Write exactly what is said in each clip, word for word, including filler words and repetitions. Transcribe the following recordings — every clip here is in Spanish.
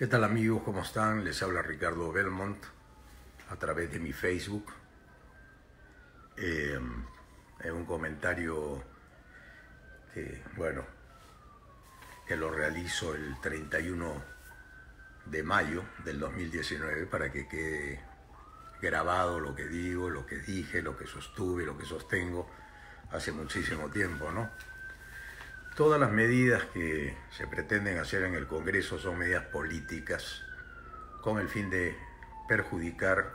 ¿Qué tal amigos? ¿Cómo están? Les habla Ricardo Belmont a través de mi Facebook. Eh, en un comentario que, bueno, que lo realizo el treinta y uno de mayo del dos mil diecinueve para que quede grabado lo que digo, lo que dije, lo que sostuve, lo que sostengo hace muchísimo tiempo, ¿no? Todas las medidas que se pretenden hacer en el Congreso son medidas políticas con el fin de perjudicar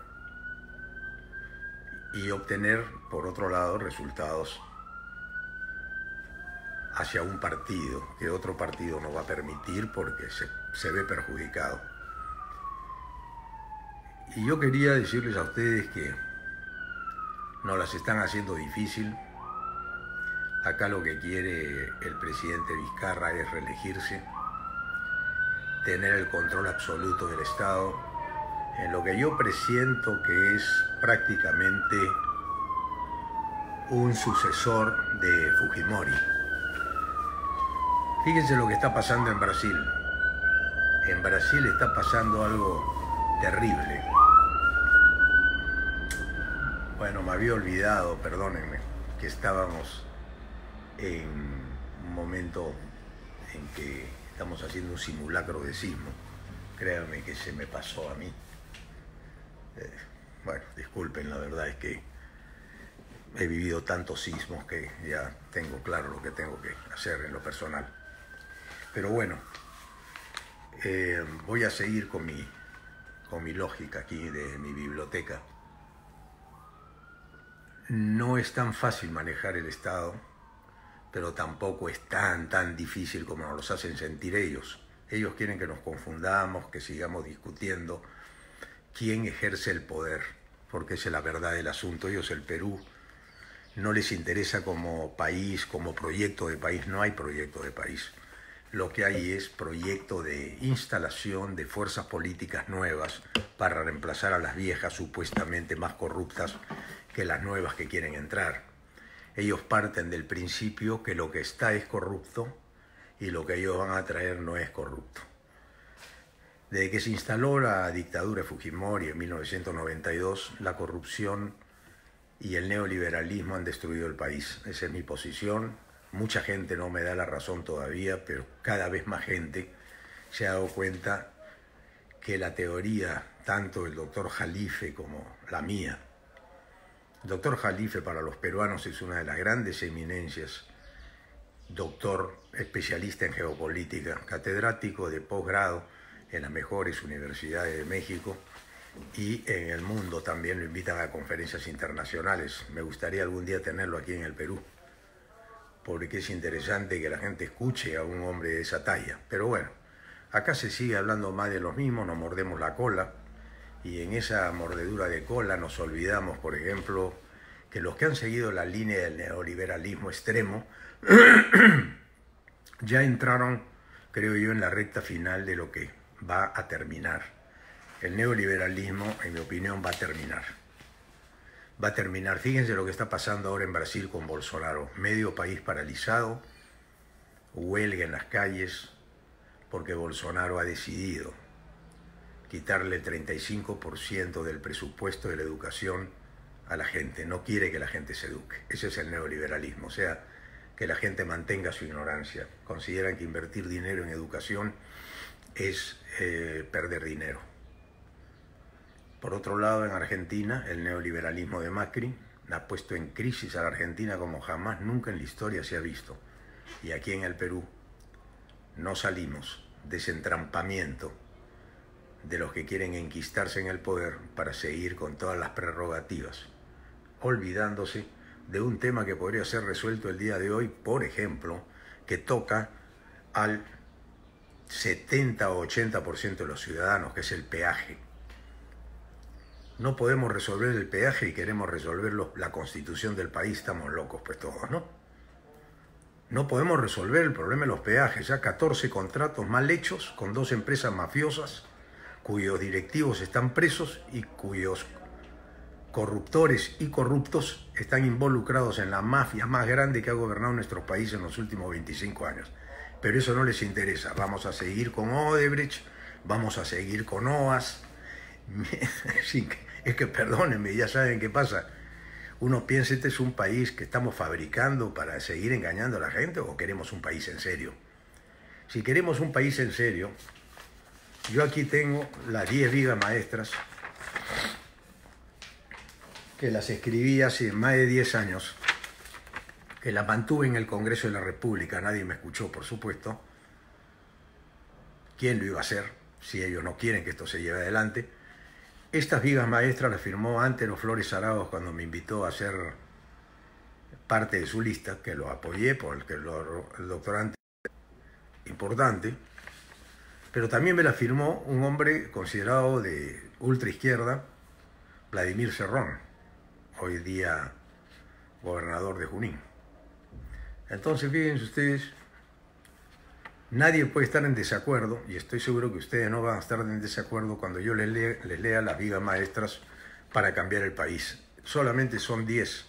y obtener, por otro lado, resultados hacia un partido que otro partido no va a permitir porque se, se ve perjudicado. Y yo quería decirles a ustedes que nos las están haciendo difícil. Acá lo que quiere el presidente Vizcarra es reelegirse, tener el control absoluto del Estado, en lo que yo presiento que es prácticamente un sucesor de Fujimori. Fíjense lo que está pasando en Brasil. En Brasil está pasando algo terrible. Bueno, me había olvidado, perdónenme, que estábamos en un momento en que estamos haciendo un simulacro de sismo. Créanme que se me pasó a mí. Eh, bueno, disculpen, la verdad es que he vivido tantos sismos que ya tengo claro lo que tengo que hacer en lo personal. Pero bueno, eh, voy a seguir con mi, con mi lógica aquí de mi biblioteca. No es tan fácil manejar el Estado, pero tampoco es tan, tan difícil como nos los hacen sentir ellos. Ellos quieren que nos confundamos, que sigamos discutiendo quién ejerce el poder, porque esa es la verdad del asunto. Ellos, el Perú, no les interesa como país, como proyecto de país. No hay proyecto de país. Lo que hay es proyecto de instalación de fuerzas políticas nuevas para reemplazar a las viejas, supuestamente más corruptas que las nuevas que quieren entrar. Ellos parten del principio que lo que está es corrupto y lo que ellos van a traer no es corrupto. Desde que se instaló la dictadura de Fujimori en mil novecientos noventa y dos, la corrupción y el neoliberalismo han destruido el país. Esa es mi posición. Mucha gente no me da la razón todavía, pero cada vez más gente se ha dado cuenta que la teoría, tanto del doctor Jalife como la mía, doctor Jalife para los peruanos es una de las grandes eminencias, doctor, especialista en geopolítica, catedrático de posgrado en las mejores universidades de México y en el mundo también lo invitan a conferencias internacionales. Me gustaría algún día tenerlo aquí en el Perú, porque es interesante que la gente escuche a un hombre de esa talla. Pero bueno, acá se sigue hablando más de los mismos, nos mordemos la cola. Y en esa mordedura de cola nos olvidamos, por ejemplo, que los que han seguido la línea del neoliberalismo extremo ya entraron, creo yo, en la recta final de lo que va a terminar. El neoliberalismo, en mi opinión, va a terminar. Va a terminar. Fíjense lo que está pasando ahora en Brasil con Bolsonaro. Medio país paralizado, huelga en las calles, porque Bolsonaro ha decidido quitarle el treinta y cinco por ciento del presupuesto de la educación a la gente. No quiere que la gente se eduque. Ese es el neoliberalismo, o sea, que la gente mantenga su ignorancia. Consideran que invertir dinero en educación es eh, perder dinero. Por otro lado, en Argentina, el neoliberalismo de Macri ha puesto en crisis a la Argentina como jamás nunca en la historia se ha visto. Y aquí en el Perú no salimos. Desentrampamiento de los que quieren enquistarse en el poder para seguir con todas las prerrogativas, olvidándose de un tema que podría ser resuelto el día de hoy, por ejemplo, que toca al setenta o ochenta por ciento de los ciudadanos, que es el peaje. No podemos resolver el peaje y queremos resolver la constitución del país. Estamos locos, pues todos, ¿no? No podemos resolver el problema de los peajes. Ya catorce contratos mal hechos con dos empresas mafiosas, cuyos directivos están presos y cuyos corruptores y corruptos están involucrados en la mafia más grande que ha gobernado nuestro país en los últimos veinticinco años. Pero eso no les interesa. Vamos a seguir con Odebrecht, vamos a seguir con O A S. Es que perdónenme, ya saben qué pasa. Uno piensa, este es un país que estamos fabricando para seguir engañando a la gente, o queremos un país en serio. Si queremos un país en serio, yo aquí tengo las diez vigas maestras que las escribí hace más de diez años, que las mantuve en el Congreso de la República, nadie me escuchó, por supuesto. ¿Quién lo iba a hacer si ellos no quieren que esto se lleve adelante? Estas vigas maestras las firmó antes los Flores Arago cuando me invitó a ser parte de su lista, que lo apoyé porque el doctorante importante, pero también me la firmó un hombre considerado de ultraizquierda, Vladimir Cerrón, hoy día gobernador de Junín. Entonces, fíjense ustedes, nadie puede estar en desacuerdo, y estoy seguro que ustedes no van a estar en desacuerdo cuando yo les lea, les lea las vigas maestras para cambiar el país. Solamente son diez,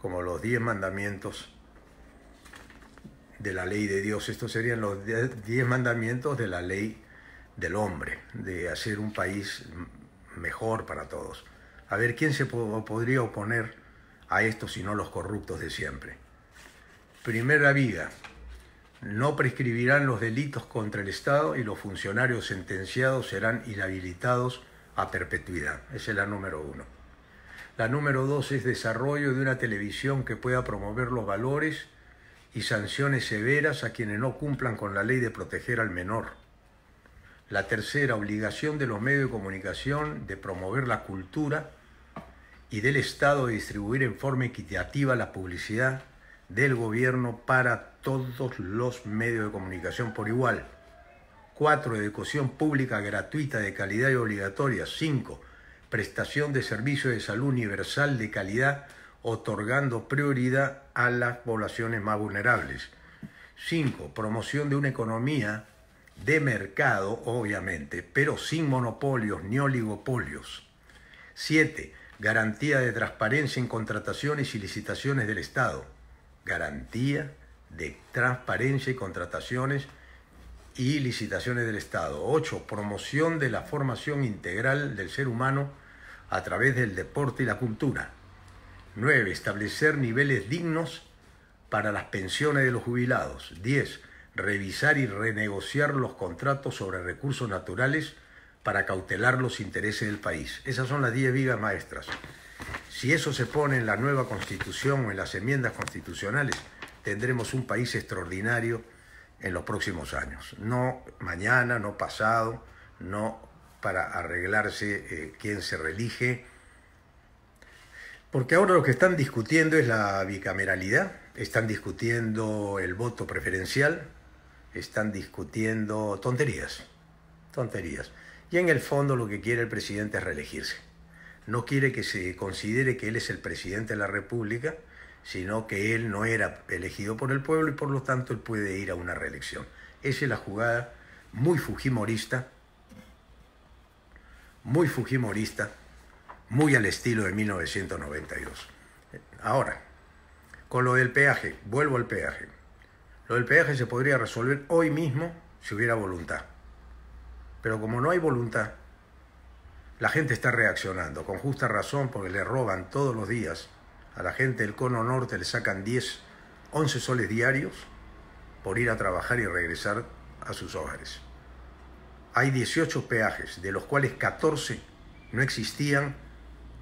como los diez mandamientos de la ley de Dios. Estos serían los diez mandamientos de la ley del hombre, de hacer un país mejor para todos. A ver, ¿quién se po- podría oponer a esto si no los corruptos de siempre? Primera viga: no prescribirán los delitos contra el Estado y los funcionarios sentenciados serán inhabilitados a perpetuidad. Esa es la número uno. La número dos es desarrollo de una televisión que pueda promover los valores y sanciones severas a quienes no cumplan con la ley de proteger al menor. La tercera, obligación de los medios de comunicación de promover la cultura y del Estado de distribuir en forma equitativa la publicidad del gobierno para todos los medios de comunicación por igual. Cuatro, educación pública gratuita de calidad y obligatoria. Cinco, prestación de servicios de salud universal de calidad, otorgando prioridad a las poblaciones más vulnerables. Cinco, promoción de una economía de mercado, obviamente, pero sin monopolios ni oligopolios. Siete, garantía de transparencia en contrataciones y licitaciones del Estado. Garantía de transparencia y contrataciones y licitaciones del Estado. Ocho, promoción de la formación integral del ser humano a través del deporte y la cultura. Nueve, establecer niveles dignos para las pensiones de los jubilados. Diez, revisar y renegociar los contratos sobre recursos naturales para cautelar los intereses del país. Esas son las diez vigas maestras. Si eso se pone en la nueva Constitución o en las enmiendas constitucionales, tendremos un país extraordinario en los próximos años. No mañana, no pasado, no para arreglarse eh, quién se reelige. Porque ahora lo que están discutiendo es la bicameralidad, están discutiendo el voto preferencial, están discutiendo tonterías, tonterías. Y en el fondo lo que quiere el presidente es reelegirse. No quiere que se considere que él es el presidente de la República, sino que él no era elegido por el pueblo y por lo tanto él puede ir a una reelección. Esa es la jugada muy fujimorista, muy fujimorista, muy al estilo de mil novecientos noventa y dos. Ahora, con lo del peaje, vuelvo al peaje. Lo del peaje se podría resolver hoy mismo si hubiera voluntad. Pero como no hay voluntad, la gente está reaccionando, con justa razón, porque le roban todos los días. A la gente del Cono Norte le sacan diez, once soles diarios por ir a trabajar y regresar a sus hogares. Hay dieciocho peajes, de los cuales catorce no existían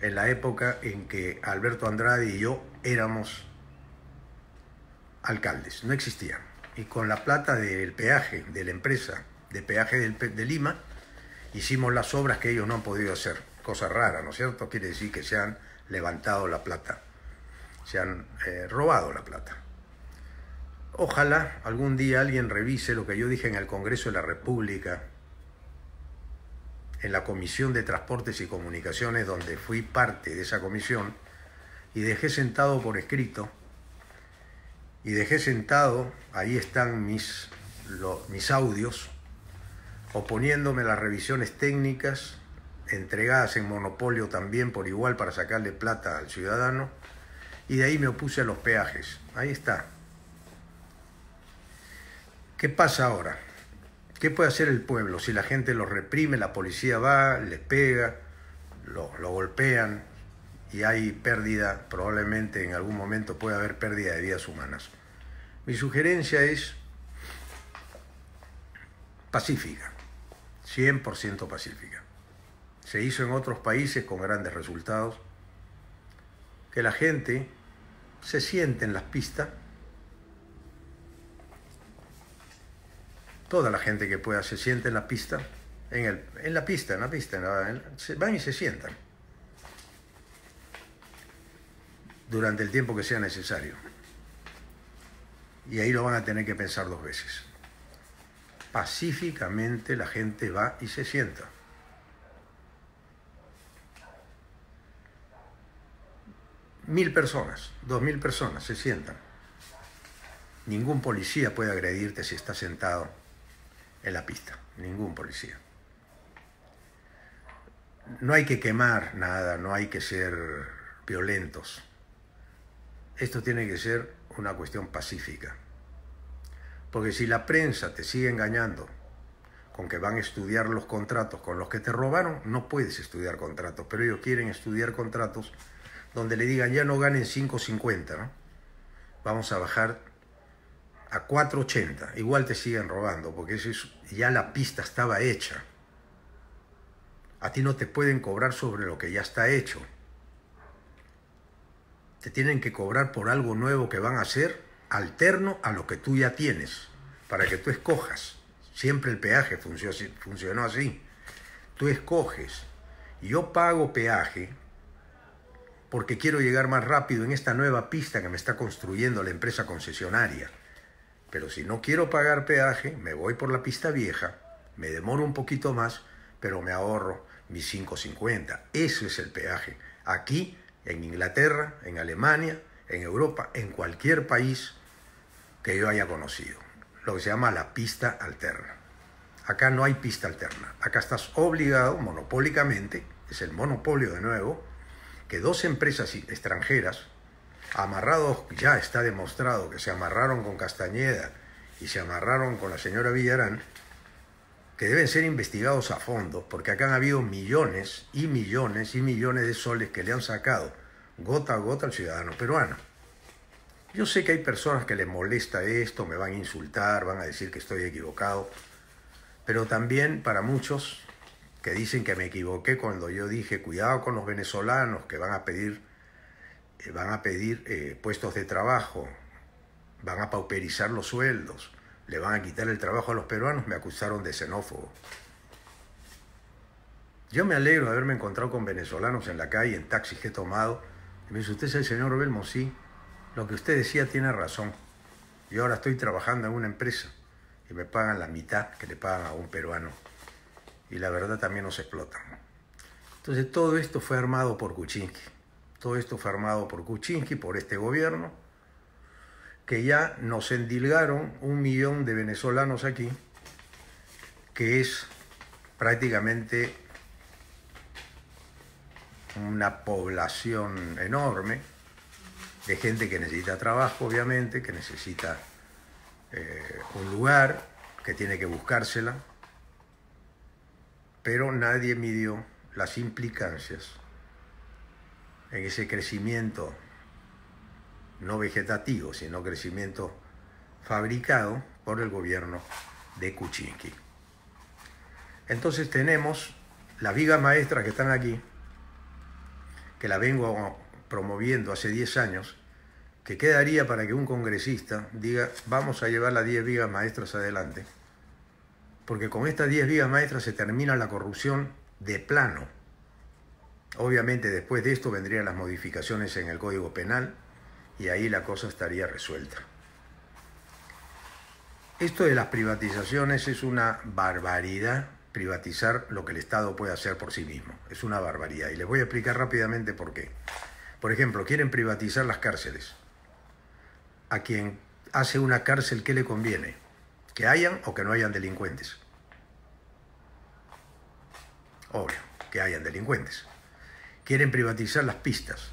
en la época en que Alberto Andrade y yo éramos alcaldes. No existían. Y con la plata del peaje, de la empresa de peaje de Lima, hicimos las obras que ellos no han podido hacer. Cosa rara, ¿no es cierto? Quiere decir que se han levantado la plata, se han eh, robado la plata. Ojalá algún día alguien revise lo que yo dije en el Congreso de la República, en la Comisión de Transportes y Comunicaciones, donde fui parte de esa comisión, y dejé sentado por escrito, y dejé sentado, ahí están mis, lo, mis audios, oponiéndome a las revisiones técnicas entregadas en monopolio también por igual para sacarle plata al ciudadano, y de ahí me opuse a los peajes. Ahí está. ¿Qué pasa ahora? ¿Qué puede hacer el pueblo si la gente los reprime, la policía va, les pega, lo, lo golpean y hay pérdida? Probablemente en algún momento puede haber pérdida de vidas humanas. Mi sugerencia es pacífica, cien por ciento pacífica. Se hizo en otros países con grandes resultados, que la gente se siente en las pistas. Toda la gente que pueda se siente en la pista, en, el, en la pista, en la pista, en la, en, se van y se sientan durante el tiempo que sea necesario. Y ahí lo van a tener que pensar dos veces. Pacíficamente la gente va y se sienta. Mil personas, dos mil personas se sientan. Ningún policía puede agredirte si estás sentado en la pista, ningún policía. No hay que quemar nada, no hay que ser violentos. Esto tiene que ser una cuestión pacífica. Porque si la prensa te sigue engañando con que van a estudiar los contratos con los que te robaron, no puedes estudiar contratos, pero ellos quieren estudiar contratos donde le digan ya no ganen cinco cincuenta, ¿no? Vamos a bajar a cuatro ochenta, igual te siguen robando, porque eso es, ya la pista estaba hecha. A ti no te pueden cobrar sobre lo que ya está hecho. Te tienen que cobrar por algo nuevo que van a hacer, alterno a lo que tú ya tienes, para que tú escojas. Siempre el peaje funcionó, funcionó así. Tú escoges. Yo pago peaje porque quiero llegar más rápido en esta nueva pista que me está construyendo la empresa concesionaria. Pero si no quiero pagar peaje, me voy por la pista vieja, me demoro un poquito más, pero me ahorro mis cinco cincuenta. Eso es el peaje. Aquí, en Inglaterra, en Alemania, en Europa, en cualquier país que yo haya conocido. Lo que se llama la pista alterna. Acá no hay pista alterna. Acá estás obligado, monopólicamente, es el monopolio de nuevo, que dos empresas extranjeras, amarrados, ya está demostrado que se amarraron con Castañeda y se amarraron con la señora Villarán, que deben ser investigados a fondo, porque acá han habido millones y millones y millones de soles que le han sacado gota a gota al ciudadano peruano. Yo sé que hay personas que les molesta esto, me van a insultar, van a decir que estoy equivocado, pero también para muchos que dicen que me equivoqué cuando yo dije cuidado con los venezolanos que van a pedir van a pedir eh, puestos de trabajo, van a pauperizar los sueldos, le van a quitar el trabajo a los peruanos, me acusaron de xenófobo. Yo me alegro de haberme encontrado con venezolanos en la calle, en taxis que he tomado, y me dice, usted es el señor Belmont, sí, lo que usted decía tiene razón, yo ahora estoy trabajando en una empresa y me pagan la mitad que le pagan a un peruano, y la verdad también nos explotan. Entonces todo esto fue armado por Kuczynski. Todo esto fue armado por Kuczynski, por este gobierno, que ya nos endilgaron un millón de venezolanos aquí, que es prácticamente una población enorme de gente que necesita trabajo, obviamente, que necesita eh, un lugar, que tiene que buscársela, pero nadie midió las implicancias en ese crecimiento no vegetativo, sino crecimiento fabricado por el gobierno de Kuczynski. Entonces tenemos las vigas maestras que están aquí, que la vengo promoviendo hace diez años, que quedaría para que un congresista diga, vamos a llevar las diez vigas maestras adelante, porque con estas diez vigas maestras se termina la corrupción de plano. Obviamente después de esto vendrían las modificaciones en el Código Penal y ahí la cosa estaría resuelta. Esto de las privatizaciones es una barbaridad, privatizar lo que el Estado puede hacer por sí mismo. Es una barbaridad y les voy a explicar rápidamente por qué. Por ejemplo, quieren privatizar las cárceles. A quien hace una cárcel, ¿qué le conviene? Que hayan o que no hayan delincuentes. Obvio, que hayan delincuentes. Quieren privatizar las pistas.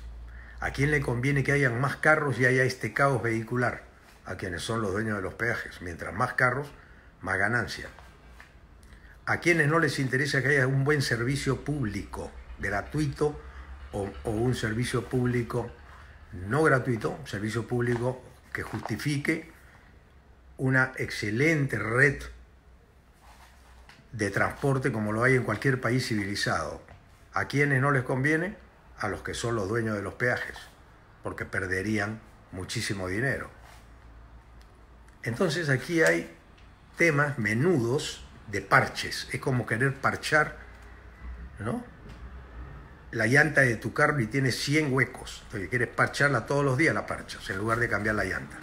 ¿A quién le conviene que hayan más carros y haya este caos vehicular? A quienes son los dueños de los peajes. Mientras más carros, más ganancia. a quienes no les interesa que haya un buen servicio público gratuito o, o un servicio público no gratuito, un servicio público que justifique una excelente red de transporte como lo hay en cualquier país civilizado. ¿A quienes no les conviene? A los que son los dueños de los peajes, porque perderían muchísimo dinero. Entonces aquí hay temas menudos de parches. Es como querer parchar, ¿no?, la llanta de tu carro y tiene cien huecos. Entonces quieres parcharla todos los días, la parchas, en lugar de cambiar la llanta.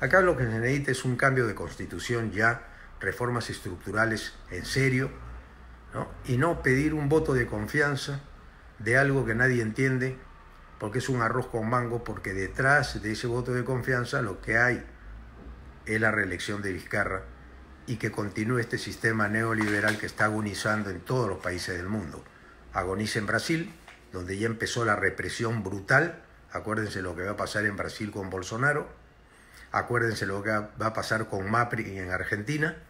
Acá lo que se necesita es un cambio de constitución ya, reformas estructurales en serio, ¿no?, y no pedir un voto de confianza de algo que nadie entiende, porque es un arroz con mango, porque detrás de ese voto de confianza lo que hay es la reelección de Vizcarra y que continúe este sistema neoliberal que está agonizando en todos los países del mundo. Agoniza en Brasil, donde ya empezó la represión brutal. Acuérdense lo que va a pasar en Brasil con Bolsonaro, acuérdense lo que va a pasar con Macri en Argentina,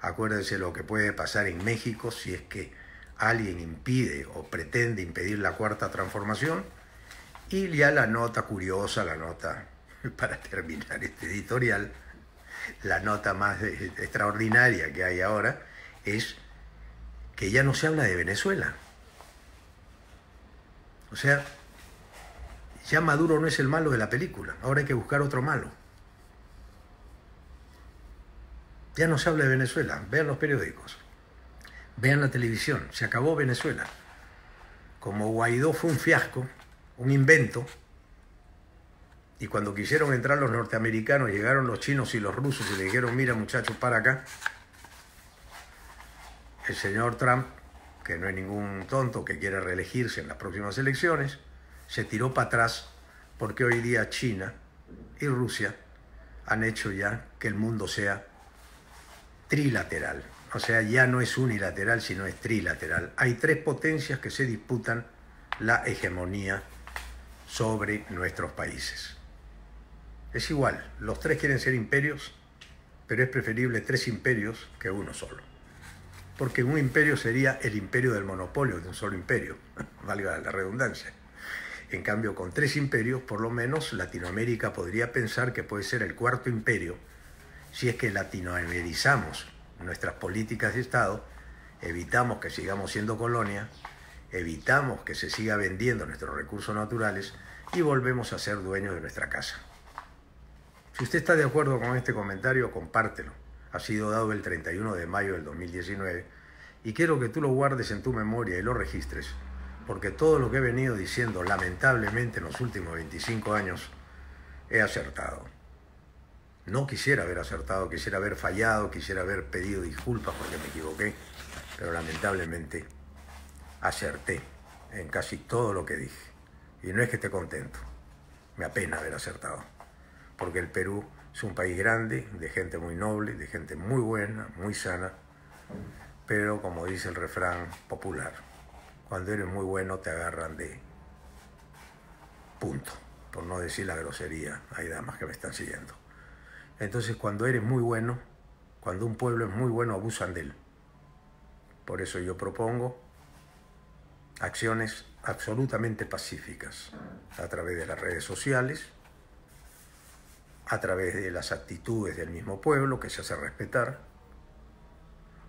acuérdense lo que puede pasar en México si es que alguien impide o pretende impedir la cuarta transformación. Y ya la nota curiosa, la nota, para terminar este editorial, la nota más extraordinaria que hay ahora es que ya no se habla de Venezuela. O sea, ya Maduro no es el malo de la película, ahora hay que buscar otro malo. Ya no se habla de Venezuela, vean los periódicos, vean la televisión, se acabó Venezuela. Como Guaidó fue un fiasco, un invento, y cuando quisieron entrar los norteamericanos llegaron los chinos y los rusos y le dijeron: mira muchachos, para acá. El señor Trump, que no es ningún tonto, que quiere reelegirse en las próximas elecciones, se tiró para atrás, porque hoy día China y Rusia han hecho ya que el mundo sea trilateral. O sea, ya no es unilateral, sino es trilateral. Hay tres potencias que se disputan la hegemonía sobre nuestros países. Es igual, los tres quieren ser imperios, pero es preferible tres imperios que uno solo. Porque un imperio sería el imperio del monopolio de un solo imperio, valga la redundancia. En cambio, con tres imperios, por lo menos Latinoamérica podría pensar que puede ser el cuarto imperio, si es que latinoamericanizamos nuestras políticas de Estado, evitamos que sigamos siendo colonia, evitamos que se siga vendiendo nuestros recursos naturales y volvemos a ser dueños de nuestra casa. Si usted está de acuerdo con este comentario, compártelo. Ha sido dado el treinta y uno de mayo del dos mil diecinueve y quiero que tú lo guardes en tu memoria y lo registres, porque todo lo que he venido diciendo lamentablemente en los últimos veinticinco años he acertado. No quisiera haber acertado, quisiera haber fallado, quisiera haber pedido disculpas porque me equivoqué, pero lamentablemente acerté en casi todo lo que dije. Y no es que esté contento, me apena haber acertado, porque el Perú es un país grande, de gente muy noble, de gente muy buena, muy sana, pero como dice el refrán popular, cuando eres muy bueno te agarran de punto, por no decir la grosería, hay damas que me están siguiendo. Entonces cuando eres muy bueno, cuando un pueblo es muy bueno, abusan de él. Por eso yo propongo acciones absolutamente pacíficas a través de las redes sociales, a través de las actitudes del mismo pueblo que se hace respetar,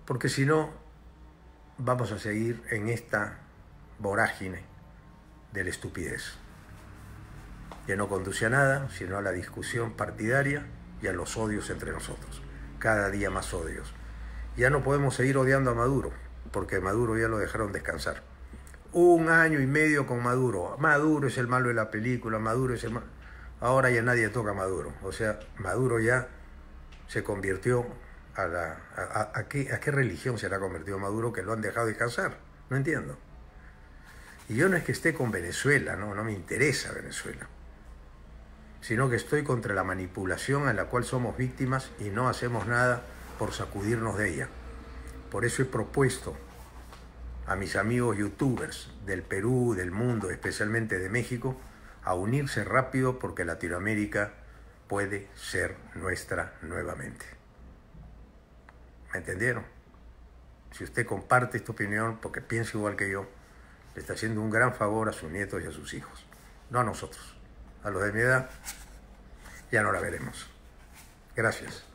porque si no vamos a seguir en esta vorágine de la estupidez, que no conduce a nada, sino a la discusión partidaria y a los odios entre nosotros, cada día más odios. Ya no podemos seguir odiando a Maduro, porque Maduro ya lo dejaron descansar. Un año y medio con Maduro, Maduro es el malo de la película, Maduro es el malo. Ahora ya nadie toca a Maduro, o sea, Maduro ya se convirtió a la... ¿A, a, a, qué, a qué religión se le ha convertido Maduro que lo han dejado descansar? No entiendo. Y yo no es que esté con Venezuela, no, no me interesa Venezuela, sino que estoy contra la manipulación a la cual somos víctimas y no hacemos nada por sacudirnos de ella. Por eso he propuesto a mis amigos youtubers del Perú, del mundo, especialmente de México, a unirse rápido porque Latinoamérica puede ser nuestra nuevamente. ¿Me entendieron? si usted comparte esta opinión, porque piensa igual que yo, le está haciendo un gran favor a sus nietos y a sus hijos. No a nosotros. A los de mi edad ya no la veremos. Gracias.